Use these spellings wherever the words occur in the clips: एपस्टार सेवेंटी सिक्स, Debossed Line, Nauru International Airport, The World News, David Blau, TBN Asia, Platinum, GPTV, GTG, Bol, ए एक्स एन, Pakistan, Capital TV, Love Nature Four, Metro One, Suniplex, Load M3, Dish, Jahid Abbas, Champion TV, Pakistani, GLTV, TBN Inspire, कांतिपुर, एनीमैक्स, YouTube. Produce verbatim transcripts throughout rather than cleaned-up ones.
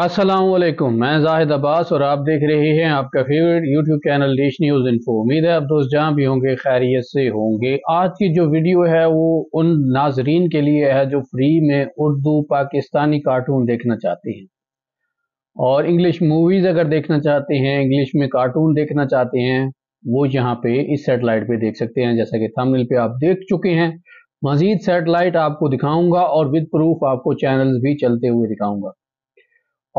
अस्सलामुअलैकुम, मैं जाहिद अब्बास और आप देख रहे हैं आपका favourite YouTube channel dish news info. उम्मीद है आप दोस्त जहाँ भी होंगे खैरियत से होंगे। आज की जो वीडियो है वो उन नाजरीन के लिए है जो फ्री में उर्दू पाकिस्तानी कार्टून देखना चाहते हैं और इंग्लिश मूवीज़ अगर देखना चाहते हैं, इंग्लिश में कार्टून देखना चाहते हैं, वो यहाँ पे इस सेटेलाइट पे देख सकते हैं जैसा कि थंबनेल पे आप देख चुके हैं। मज़ीद सेटेलाइट आपको दिखाऊंगा और विद प्रूफ आपको चैनल्स भी चलते हुए दिखाऊंगा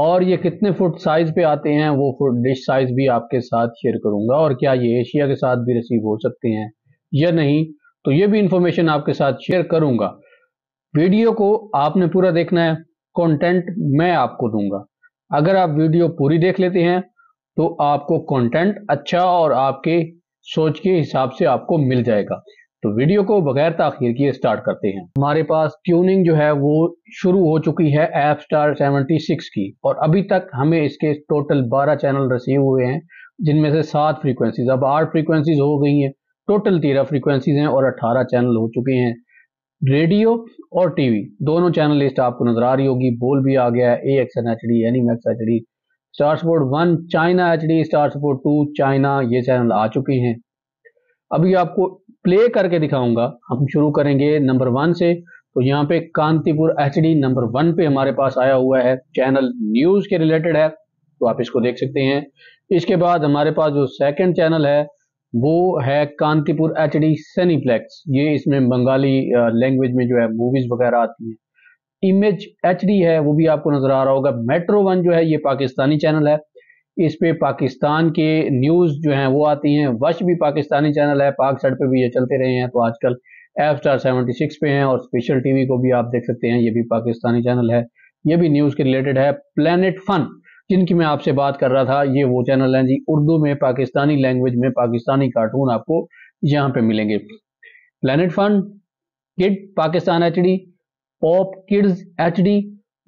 और ये कितने फुट साइज पे आते हैं वो फुट डिश साइज भी आपके साथ शेयर करूंगा और क्या ये एशिया के साथ भी रिसीव हो सकते हैं या नहीं, तो ये भी इंफॉर्मेशन आपके साथ शेयर करूंगा। वीडियो को आपने पूरा देखना है, कंटेंट मैं आपको दूंगा। अगर आप वीडियो पूरी देख लेते हैं तो आपको कंटेंट अच्छा और आपके सोच के हिसाब से आपको मिल जाएगा। तो वीडियो को बगैर ताखीर किए स्टार्ट करते हैं। हमारे पास ट्यूनिंग जो है वो शुरू हो चुकी है एपस्टार सेवेंटी सिक्स की और अभी तक हमें इसके टोटल बारह चैनल रिसीव हुए हैं जिनमें से सात फ्रीक्वेंसीज, अब आठ फ्रीक्वेंसीज हो गई हैं, टोटल तेरह फ्रीक्वेंसीज हैं और अठारह चैनल हो चुके हैं। रेडियो और टीवी दोनों चैनल लिस्ट आपको नजर आ रही होगी। बोल भी आ गया है, X N H D, एनीमैक्स H D, star sport one China H D, star sport two China, ये चैनल आ चुके हैं। अभी आपको प्ले करके दिखाऊंगा। हम शुरू करेंगे नंबर वन से। तो यहाँ पे कांतिपुर H D number one पे हमारे पास आया हुआ है, चैनल न्यूज के रिलेटेड है तो आप इसको देख सकते हैं। इसके बाद हमारे पास जो सेकंड चैनल है वो है कांतिपुर एच डी सनीप्लेक्स, ये इसमें बंगाली लैंग्वेज में जो है मूवीज वगैरह आती हैं। इमेज एच डी है वो भी आपको नजर आ रहा होगा। मेट्रो वन जो है ये पाकिस्तानी चैनल है, इस पे पाकिस्तान के न्यूज़ जो हैं वो आती हैं। वश भी पाकिस्तानी चैनल है, पाक साइड पे भी ये चलते रहे हैं तो आजकल एफ स्टार सेवेंटी सिक्स पे हैं और स्पेशल टीवी को भी आप देख सकते हैं, ये भी पाकिस्तानी चैनल है, ये भी न्यूज़ के रिलेटेड है। प्लैनेट फन जिनकी मैं आपसे बात कर रहा था, ये वो चैनल हैं जी, उर्दू में पाकिस्तानी लैंग्वेज में पाकिस्तानी कार्टून आपको यहाँ पे मिलेंगे। Planet fun kid Pakistan H D, ऑप किड्स एच डी,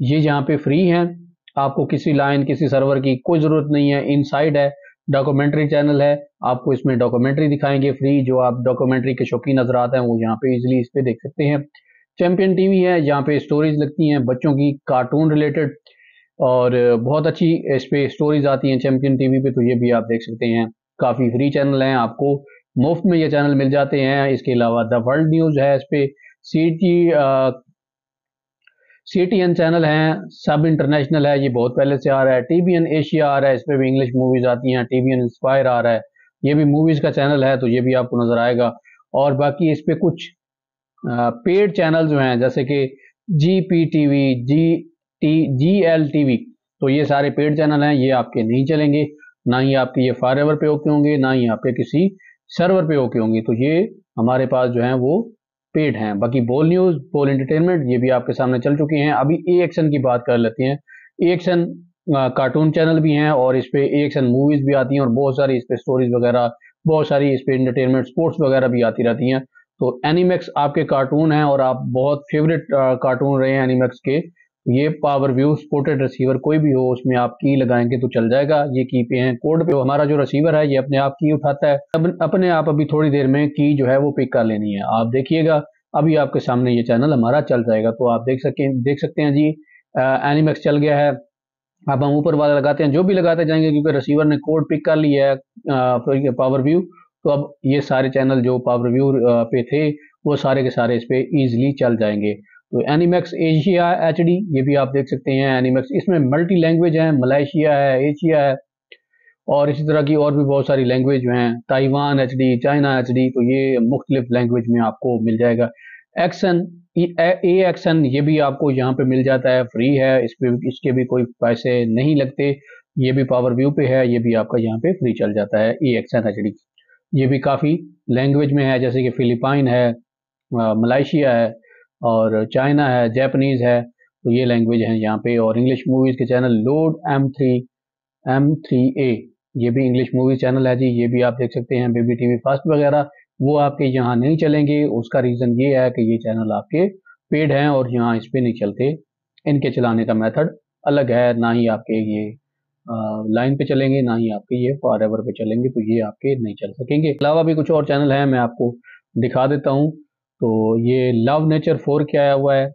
ये यहाँ पे फ्री हैं, आपको किसी लाइन किसी सर्वर की कोई जरूरत नहीं है। इनसाइड है, डॉक्यूमेंट्री चैनल है, आपको इसमें डॉक्यूमेंट्री दिखाएंगे फ्री, जो आप डॉक्यूमेंट्री के शौकीन नजर आते हैं वो यहाँ पे इजीली इस पे देख सकते हैं। चैंपियन टीवी है, यहाँ पे स्टोरीज लगती हैं बच्चों की कार्टून रिलेटेड और बहुत अच्छी इस पे स्टोरीज आती हैं चैंपियन टीवी पे, तो ये भी आप देख सकते हैं। काफी फ्री चैनल हैं, आपको मुफ्त में ये चैनल मिल जाते हैं। इसके अलावा द वर्ल्ड न्यूज है, इस पे C T C T N channel हैं, सब इंटरनेशनल है, ये बहुत पहले से आ रहा है। टी बी एन एशिया आ रहा है, इस पर भी इंग्लिश मूवीज आती हैं। टी बी एन इंस्पायर आ रहा है, ये भी मूवीज का चैनल है तो ये भी आपको नजर आएगा। और बाकी इस पे कुछ पेड चैनल जो हैं जैसे कि G P T V, G T G L T V, तो ये सारे पेड चैनल हैं, ये आपके नहीं चलेंगे, ना ही आपके ये फॉरएवर पे होके होंगे, ना ही आपके किसी सर्वर पे होके होंगे, तो ये हमारे पास जो है वो पेड हैं। बाकी बोल न्यूज, बोल एंटरटेनमेंट, ये भी आपके सामने चल चुके हैं। अभी ए एक्स एन की बात कर लेते हैं। ए एक्स एन cartoon channel भी हैं और इस पे ए एक्स एन मूवीज भी आती हैं और बहुत सारी इस पे स्टोरीज वगैरह, बहुत सारी इस पे एंटरटेनमेंट स्पोर्ट्स वगैरह भी आती रहती हैं। तो एनीमैक्स आपके कार्टून हैं और आप बहुत फेवरेट कार्टून रहे हैं एनीमैक्स के, ये पावर व्यू सपोर्टेड रिसीवर कोई भी हो उसमें आप की लगाएंगे तो चल जाएगा। ये की पे हैं, कोड पे हमारा जो रिसीवर है ये अपने आप की उठाता है, अपने आप अभी थोड़ी देर में की जो है वो पिक कर लेनी है, आप देखिएगा अभी आपके सामने ये चैनल हमारा चल जाएगा। तो आप देख सके देख सकते हैं जी, एनिमैक्स चल गया है। अब हम ऊपर वाला लगाते हैं, जो भी लगाते जाएंगे क्योंकि रिसीवर ने कोड पिक कर लिया है पावर व्यू, तो अब ये सारे चैनल जो पावर व्यू पे थे वो सारे के सारे इस पे ईजिली चल जाएंगे। तो एनीमैक्स एशिया एच डी ये भी आप देख सकते हैं। एनीमैक्स इसमें मल्टी लैंग्वेज है, मलेशिया है, एशिया है और इसी तरह की और भी बहुत सारी लैंग्वेज हैं, Taiwan H D, China H D, तो ये मुख्तलिफ लैंग्वेज में आपको मिल जाएगा। एक्शन ए एक्शन ये भी आपको यहाँ पे मिल जाता है, फ्री है, इस पे इसके भी कोई पैसे नहीं लगते, ये भी पावर व्यू पे है, ये भी आपका यहाँ पे फ्री चल जाता है। ए एक्शन एच डी ये भी काफ़ी लैंग्वेज में है जैसे कि फिलिपाइन है, मलेशिया है और चाइना है, जापानीज है, तो ये लैंग्वेज है यहाँ पे। और इंग्लिश मूवीज़ के channel load M three A, ये भी इंग्लिश मूवी चैनल है जी, ये भी आप देख सकते हैं। बेबी टीवी फास्ट वगैरह वो आपके यहाँ नहीं चलेंगे, उसका रीज़न ये है कि ये चैनल आपके पेड हैं और यहाँ इस पर नहीं चलते, इनके चलाने का मेथड अलग है, ना ही आपके ये लाइन पे चलेंगे, ना ही आपके ये फॉरएवर पे चलेंगे, तो ये आपके नहीं चल सकेंगे। अलावा भी कुछ और चैनल हैं, मैं आपको दिखा देता हूँ। तो ये लव नेचर फोर क्या आया हुआ है,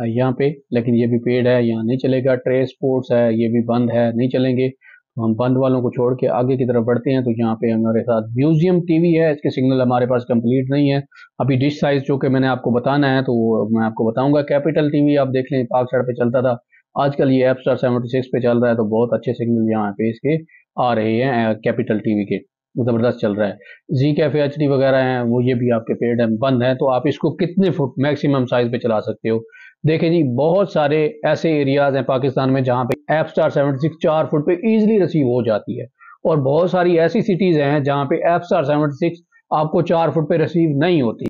यहाँ पे, लेकिन ये भी पेड है, यहाँ नहीं चलेगा। ट्रे स्पोर्ट्स है, ये भी बंद है, नहीं चलेंगे। तो हम बंद वालों को छोड़ के आगे की तरफ बढ़ते हैं। तो यहाँ पे हमारे साथ म्यूजियम टीवी है, इसके सिग्नल हमारे पास कंप्लीट नहीं है। अभी डिश साइज जो कि मैंने आपको बताना है तो मैं आपको बताऊंगा। कैपिटल टीवी आप देख लें, पाक सड़क पे चलता था, आजकल ये एपस्टार सेवेंटी सिक्स पे चल रहा है। तो बहुत अच्छे सिग्नल यहाँ पे इसके आ रहे हैं, कैपिटल टीवी के ज़बरदस्त चल रहा है। जी कैफे एच डी वगैरह हैं, वो ये भी आपके पेड है, बंद है। तो आप इसको कितने फुट मैक्सिमम साइज पे चला सकते हो? देखें जी, बहुत सारे ऐसे एरियाज हैं पाकिस्तान में जहाँ पे एपस्टार सेवेंटी सिक्स चार फुट पे ईजिली रिसीव हो जाती है, और बहुत सारी ऐसी सिटीज़ हैं जहाँ पे एपस्टार सेवेंटी सिक्स आपको चार फुट पे रिसीव नहीं होती।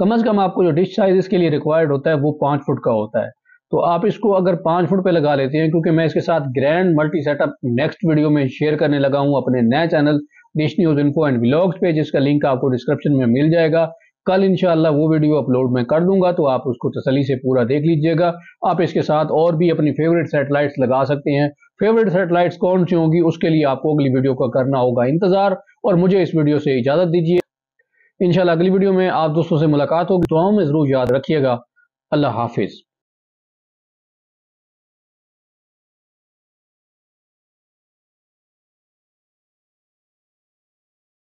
कम अज़ कम आपको जो डिश साइज इसके लिए रिक्वायर्ड होता है वो पाँच फुट का होता है। तो आप इसको अगर पाँच फुट पे लगा लेते हैं, क्योंकि मैं इसके साथ grand multi setup next video में शेयर करने लगा हूँ अपने नए चैनल देश न्यूज़ इन्फो एंड ब्लॉग्स पे, जिसका लिंक आपको डिस्क्रिप्शन में मिल जाएगा। कल इंशाल्लाह वो वीडियो अपलोड मैं कर दूंगा, तो आप उसको तसल्ली से पूरा देख लीजिएगा। आप इसके साथ और भी अपनी फेवरेट सेटेलाइट्स लगा सकते हैं। फेवरेट सेटेलाइट्स कौन सी होंगी, उसके लिए आपको अगली वीडियो का करना होगा इंतजार, और मुझे इस वीडियो से इजाज़त दीजिए। इंशाल्लाह अगली वीडियो में आप दोस्तों से मुलाकात होगी। दुआओं में ज़रूर याद रखिएगा। अल्लाह हाफिज़।